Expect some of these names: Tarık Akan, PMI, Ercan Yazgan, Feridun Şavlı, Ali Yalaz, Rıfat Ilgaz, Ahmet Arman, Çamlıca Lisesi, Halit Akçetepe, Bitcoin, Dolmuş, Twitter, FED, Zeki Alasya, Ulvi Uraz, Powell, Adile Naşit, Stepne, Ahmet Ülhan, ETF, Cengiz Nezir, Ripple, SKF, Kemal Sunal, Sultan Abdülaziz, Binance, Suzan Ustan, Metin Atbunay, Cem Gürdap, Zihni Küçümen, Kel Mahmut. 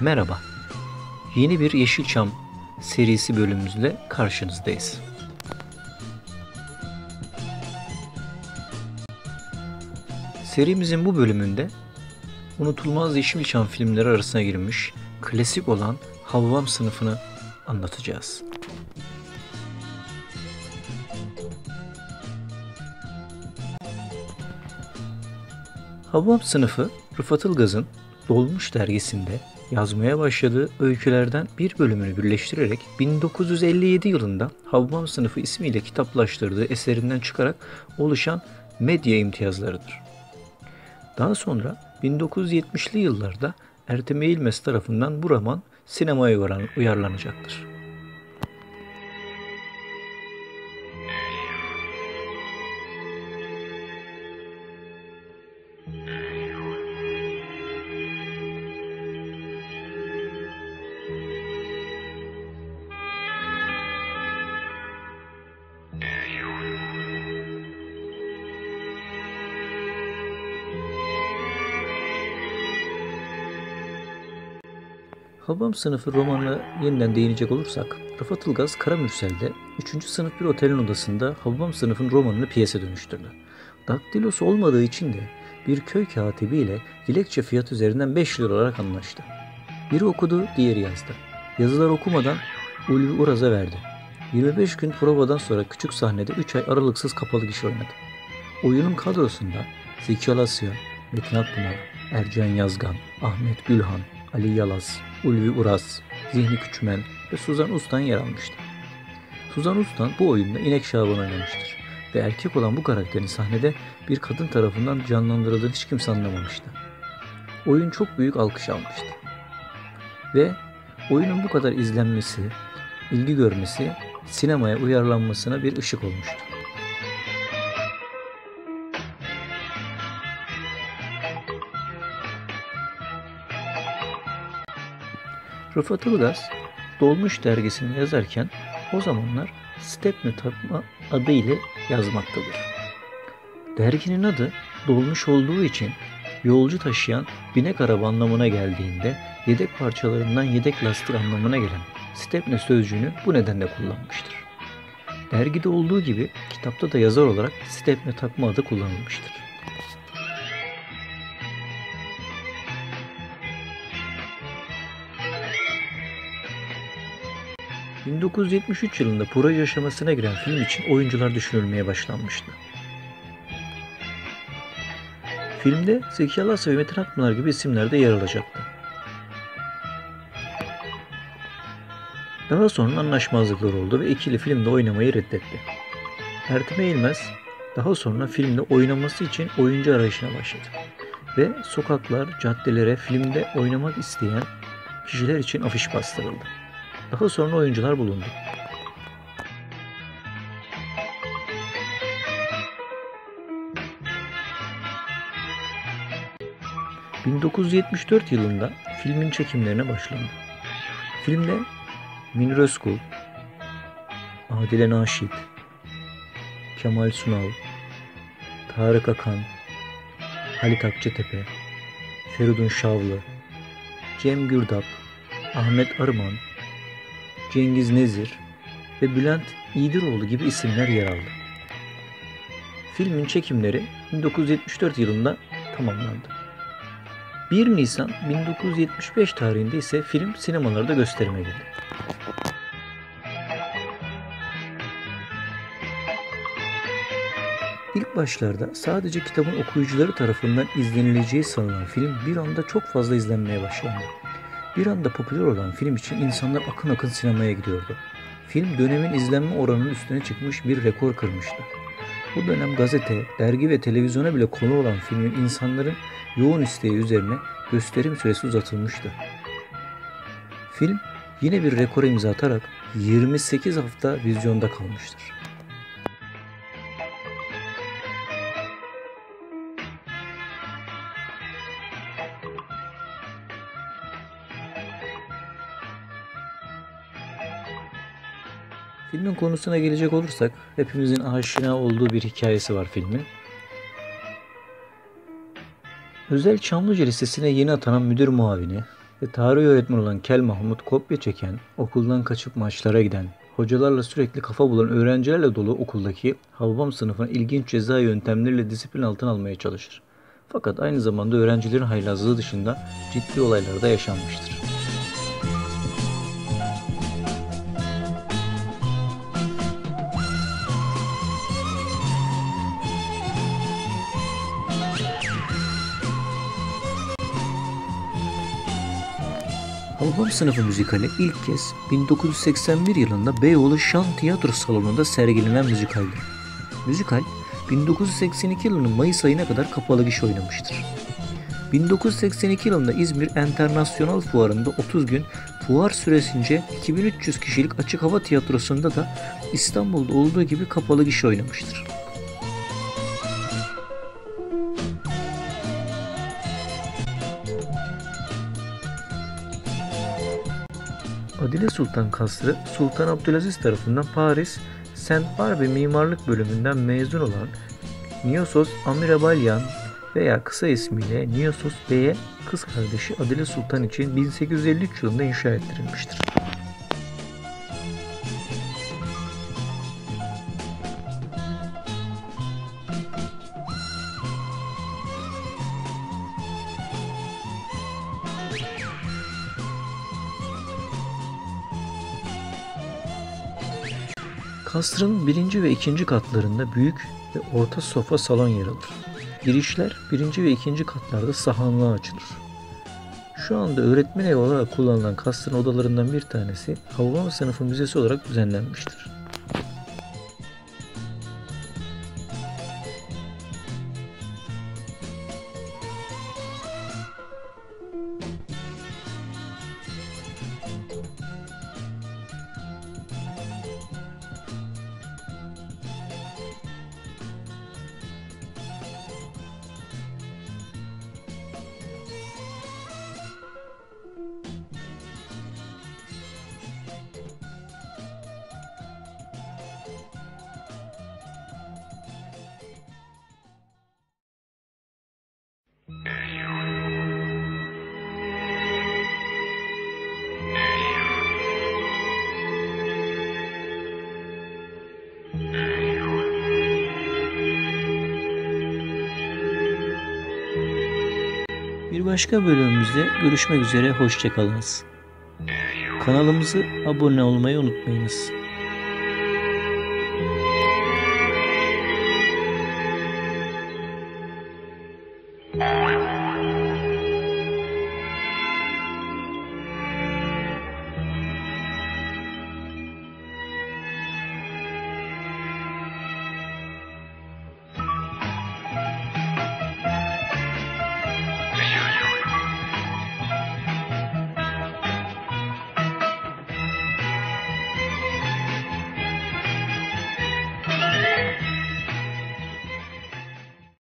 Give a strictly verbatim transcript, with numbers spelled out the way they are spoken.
Merhaba, yeni bir Yeşilçam serisi bölümümüzle karşınızdayız. Serimizin bu bölümünde unutulmaz Yeşilçam filmleri arasına girmiş klasik olan Hababam Sınıfı'nı anlatacağız. Hababam Sınıfı, Rıfat Ilgaz'ın Dolmuş dergisinde yazmaya başladığı öykülerden bir bölümünü birleştirerek bin dokuz yüz elli yedi yılında Hababam Sınıfı ismiyle kitaplaştırdığı eserinden çıkarak oluşan medya imtiyazlarıdır. Daha sonra bin dokuz yüz yetmişli yıllarda Ertem Eğilmez tarafından bu roman sinemaya uyarlanacaktır. Hababam Sınıfı romanına yeniden değinecek olursak, Rıfat Ilgaz Karamürsel'de üçüncü sınıf bir otelin odasında Hababam Sınıfı'nın romanını piyese dönüştürdü. Daktilosu olmadığı için de bir köy katibiyle dilekçe fiyatı üzerinden beş lira olarak anlaştı. Biri okudu, diğeri yazdı. Yazılar okumadan Ulvi Uraz'a verdi. yirmi beş gün provadan sonra küçük sahnede üç ay aralıksız kapalı gişe oynadı. Oyunun kadrosunda Zeki Alasya, Metin Atbunay, Ercan Yazgan, Ahmet Ülhan, Ali Yalaz, Ulvi Uraz, Zihni Küçümen ve Suzan Ustan yer almıştır. Suzan Ustan bu oyunda İnek Şaban oynamıştır ve erkek olan bu karakterin sahnede bir kadın tarafından canlandırıldığını hiç kimse anlamamıştı. Oyun çok büyük alkış almıştı ve oyunun bu kadar izlenmesi, ilgi görmesi, sinemaya uyarlanmasına bir ışık olmuştu. Rıfat Ilgaz, Dolmuş dergisini yazarken o zamanlar Stepne takma adı ile yazmaktadır. Derginin adı Dolmuş olduğu için yolcu taşıyan binek araba anlamına geldiğinde yedek parçalarından yedek lastik anlamına gelen Stepne sözcüğünü bu nedenle kullanmıştır. Dergide olduğu gibi kitapta da yazar olarak Stepne takma adı kullanılmıştır. bin dokuz yüz yetmiş üç yılında proje aşamasına giren film için oyuncular düşünülmeye başlanmıştı. Filmde Zeki Alasya ve Metin Akmalar gibi isimler de yer alacaktı. Daha sonra anlaşmazlıklar oldu ve ikili filmde oynamayı reddetti. Ertem Eğilmez daha sonra filmde oynaması için oyuncu arayışına başladı ve sokaklar, caddelere filmde oynamak isteyen kişiler için afiş bastırıldı. Daha sonra oyuncular bulundu. bin dokuz yüz yetmiş dört yılında filmin çekimlerine başlandı. Filmde Münir Özkul, Adile Naşit, Kemal Sunal, Tarık Akan, Halit Akçetepe, Feridun Şavlı, Cem Gürdap, Ahmet Arman, Cengiz Nezir ve Bülent İyidiroğlu gibi isimler yer aldı. Filmin çekimleri bin dokuz yüz yetmiş dört yılında tamamlandı. bir Nisan bin dokuz yüz yetmiş beş tarihinde ise film sinemalarda gösterime girdi. İlk başlarda sadece kitabın okuyucuları tarafından izlenileceği sanılan film bir anda çok fazla izlenmeye başlandı. Bir anda popüler olan film için insanlar akın akın sinemaya gidiyordu. Film dönemin izlenme oranının üstüne çıkmış bir rekor kırmıştı. Bu dönem gazete, dergi ve televizyona bile konu olan filmin insanların yoğun isteği üzerine gösterim süresi uzatılmıştı. Film yine bir rekor imza atarak yirmi sekiz hafta vizyonda kalmıştır. Filmin konusuna gelecek olursak, hepimizin aşina olduğu bir hikayesi var filmin. Özel Çamlıca Lisesi'ne yeni atanan müdür muavini, ve tarih öğretmeni olan Kel Mahmut kopya çeken, okuldan kaçıp maçlara giden, hocalarla sürekli kafa bulan öğrencilerle dolu okuldaki Hababam sınıfına ilginç ceza yöntemleriyle disiplin altına almaya çalışır. Fakat aynı zamanda öğrencilerin haylazlığı dışında ciddi olaylar da yaşanmıştır. Hababam Sınıfı Müzikali ilk kez bin dokuz yüz seksen bir yılında Beyoğlu Şan Tiyatro Salonu'nda sergilenen müzikaldir. Müzikal, bin dokuz yüz seksen iki yılının Mayıs ayına kadar kapalı gişe oynamıştır. bin dokuz yüz seksen iki yılında İzmir Enternasyonal Fuarı'nda otuz gün, fuar süresince iki bin üç yüz kişilik açık hava tiyatrosunda da İstanbul'da olduğu gibi kapalı gişe oynamıştır. Adile Sultan Kasrı, Sultan Abdülaziz tarafından Paris, Saint Barbe Mimarlık Bölümünden mezun olan Niyosos Amirabalyan veya kısa ismiyle Niyosos Bey'e kız kardeşi Adile Sultan için bin sekiz yüz elli üç yılında inşa ettirilmiştir. Kasrın birinci ve ikinci katlarında büyük ve orta sofra salon yer alır. Girişler birinci ve ikinci katlarda sahanlığa açılır. Şu anda öğretmen evi olarak kullanılan kasrın odalarından bir tanesi Hababam Sınıfı Müzesi olarak düzenlenmiştir. Bir başka bölümümüzde görüşmek üzere, hoşça kalınız. Kanalımıza abone olmayı unutmayınız.